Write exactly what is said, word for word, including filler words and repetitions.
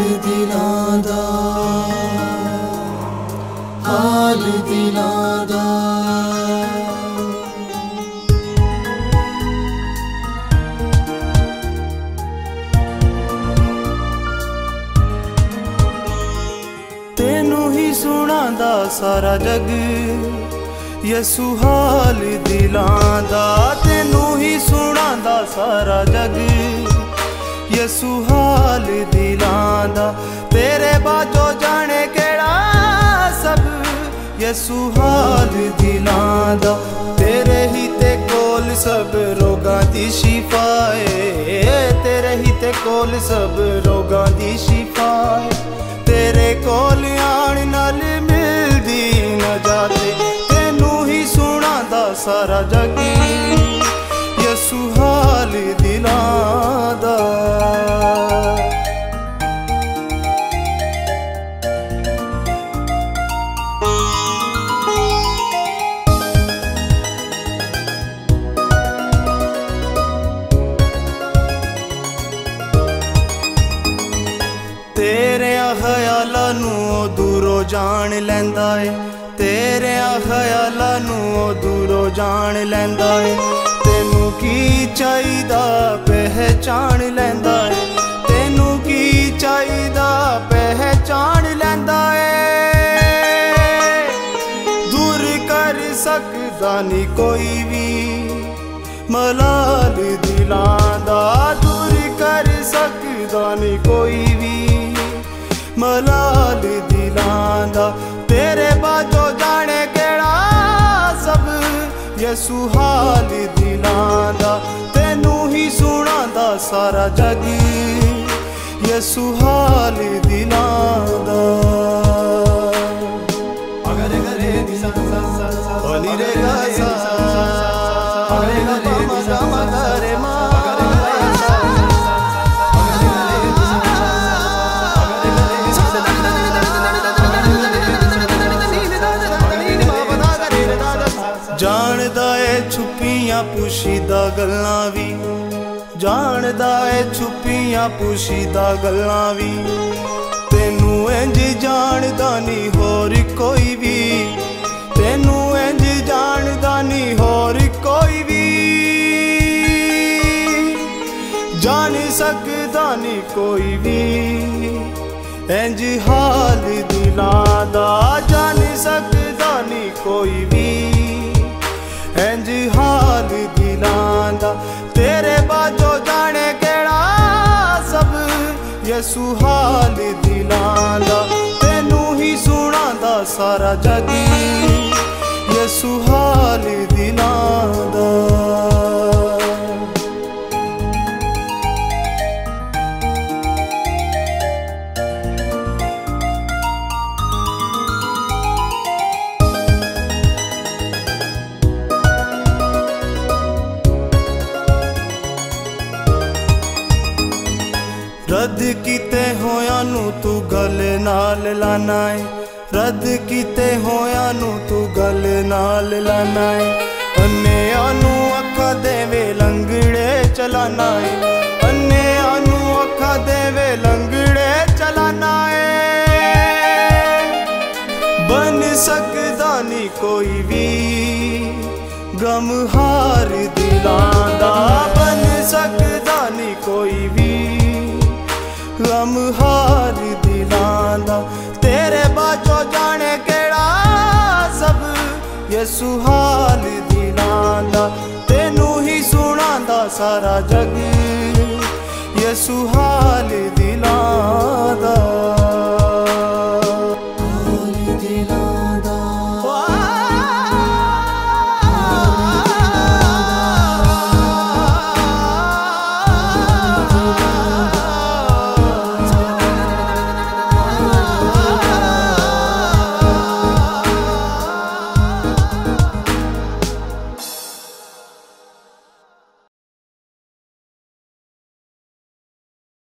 दिलां दा हाल दिलां दा। तेनू ही सुनांदा सारा जग यसू हाल दिलां दा। तेनू ही सुनांदा सारा जग यसू हाल दिलां दा। तेरे बाजो जाने केड़ा सब यसू हाल दिलां दा। तेरे ही ते कोल सब रोगां दी शिफा ऐ। तेरे ही ते कोल सब रोगां दी शिफा ऐ। तेरे कोल आण नाल मिलदी नजात। तेनू ही सुनांदा सारा जग यसू हाल दिलां दा। तेरे ख्याला नू दूरों जान लैंदा है। तेरे ख्याला नू दूरों जान लैंदा है। तेनू की चाहिदा पहचान लैंदा है। तेनू की चाहिदा पहचान लैंदा है। दूर कर सकदा नी कोई भी मलाल दिलां दा। दूर कर सकदा नी कोई भी मलाल दिलां दा। तेरे बाजो जाने केड़ा सब यसू हाल दिलां दा। तेनू ही सुनांदा सारा जग यसू हाल दिलां दा। जानदा है छुपियां पुशीदा गल्लां वी। जानदा है छुपियां पुशीदा गल्लां वी। तेनू इंज जानदा नी होर कोई भी। तेनू इंज जानदा नी होर कोई भी। जान सकदा नी कोई भी इंज हाल दिलां दा। जान सकदा नी कोई भी इंज हाल दिलां दा। तेरे बाजो जाने केड़ा सब यसू हाल दिलां दा। तेनू ही सुनांदा सारा जग यसू हाल दिलां दा। रद्द किते होया नू तू गल नाल लाना है। रद्द किते होया नू तू गल नाल लाना है। अन्नेया नू अक्खां देवे लंगड़े चलाना है। अन्नेया नू अक्खां देवे लंगड़े चलाना है। बन सकदा नी कोई भी गमहार दिलां दा। बन सकदा नी कोई भी गम हार दिलां दा। तेरे बाजो जाने केड़ा सब यसू हाल दिलां दा। तेनू ही सुनांदा सारा जग यसू हाल दिलां दा।